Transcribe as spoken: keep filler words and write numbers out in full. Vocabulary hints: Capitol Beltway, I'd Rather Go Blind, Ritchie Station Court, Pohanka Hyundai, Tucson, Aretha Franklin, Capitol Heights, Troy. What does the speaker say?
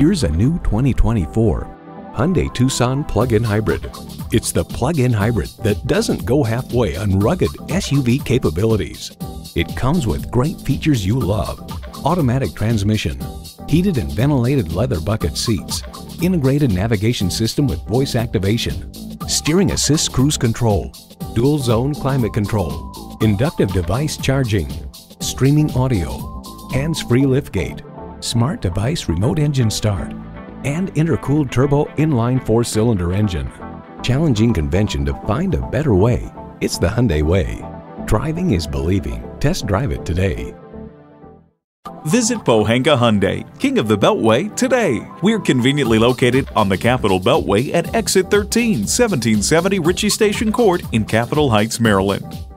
Here's a new twenty twenty-four Hyundai Tucson plug-in hybrid. It's the plug-in hybrid that doesn't go halfway on rugged S U V capabilities. It comes with great features you love: automatic transmission, heated and ventilated leather bucket seats, integrated navigation system with voice activation, steering assist cruise control, dual zone climate control, inductive device charging, streaming audio, hands-free liftgate, smart device remote engine start, and intercooled turbo inline four-cylinder engine. Challenging convention to find a better way. It's the Hyundai way. Driving is believing. Test drive it today. Visit Pohanka Hyundai, King of the Beltway, today. We're conveniently located on the Capitol Beltway at exit thirteen, seventeen seventy Ritchie Station Court in Capitol Heights, Maryland.